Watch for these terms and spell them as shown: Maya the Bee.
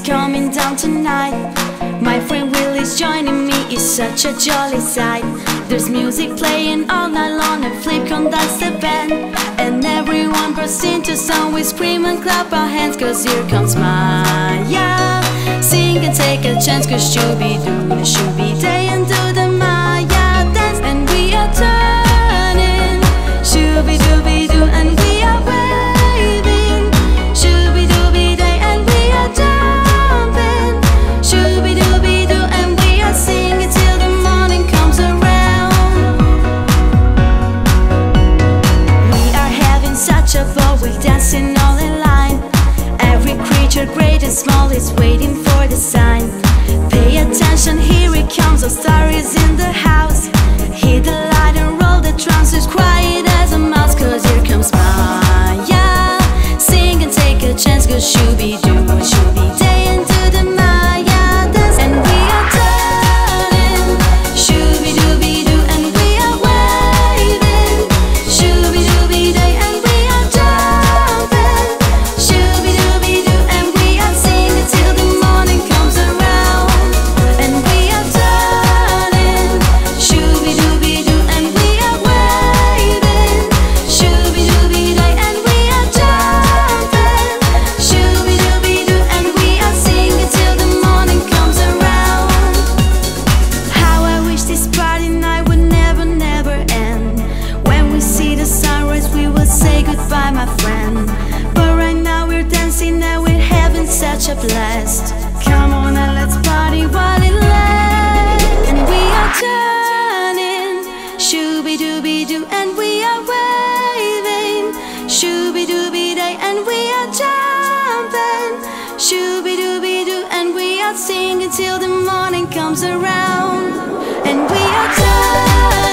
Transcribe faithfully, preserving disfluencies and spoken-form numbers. is coming down tonight. My friend Will is joining me, it's such a jolly sight. There's music playing all night long and Flip conducts the band, and everyone bursts into song. We scream and clap our hands, cause here comes Maya. Sing and take a chance, cause she'll be doing a shooby day and do the Maya dance. And we are turning shooby dooby doo, and we are waving shooby dooby day, and we are jumping shooby dooby doo, and we are singing till the morning comes around. We are having such a ball, we're dancing all in line. Every creature, great and small, is waiting for the sign. Pay attention, here it comes, a star is in the house. Hit the light and roll the drums, it's quiet as a mouse, cause here comes Maya. Sing and take a chance, cause she'll be doing what she'll be day and do the Maya dance. And we are turning shooby dooby doo, and we are waving shooby dooby day, and we are jumping shooby dooby doo, and we are singing till the morning comes around. And we are turning shooby dooby doo, and we are waving shooby dooby day, and we are jumping shooby dooby doo, and we are singing till the morning comes around. How I wish this party night would never, never end. When we see the sunrise, we will say goodbye, my friend. But right now we're dancing and we're having such a blast. Come on and let's party while it lasts. And we are turning shooby dooby doo, and we are waving shooby dooby day, and we are jumping shooby dooby doo, and we are singing till the morning comes around. And we are turning